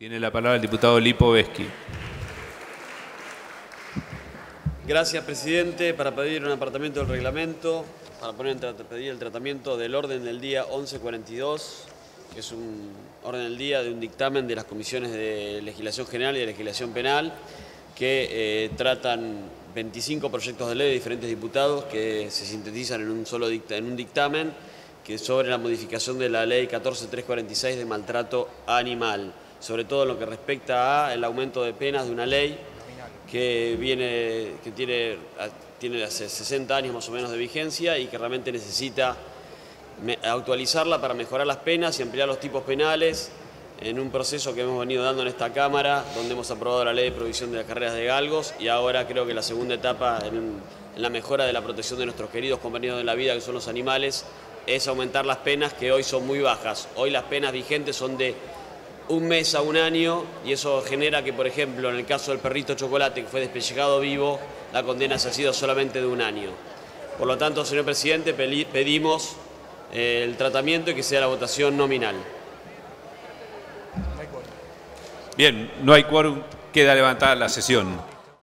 Tiene la palabra el diputado Lipovetzky. Gracias, presidente. Para pedir un apartamento del reglamento, para pedir el tratamiento del orden del día 1142, que es un orden del día de un dictamen de las comisiones de legislación general y de legislación penal, que tratan 25 proyectos de ley de diferentes diputados que se sintetizan en un dictamen que es sobre la modificación de la ley 14.346 de maltrato animal, sobre todo en lo que respecta al aumento de penas de una ley que tiene hace 60 años más o menos de vigencia y que realmente necesita actualizarla para mejorar las penas y ampliar los tipos penales en un proceso que hemos venido dando en esta Cámara, donde hemos aprobado la ley de prohibición de las carreras de galgos y ahora creo que la segunda etapa en la mejora de la protección de nuestros queridos compañeros de la vida, que son los animales, es aumentar las penas que hoy son muy bajas. Hoy las penas vigentes son de un mes a un año y eso genera que, por ejemplo, en el caso del perrito Chocolate, que fue despellejado vivo, la condena se ha sido solamente de un año. Por lo tanto, señor presidente, pedimos el tratamiento y que sea la votación nominal. Bien, no hay quórum, queda levantada la sesión.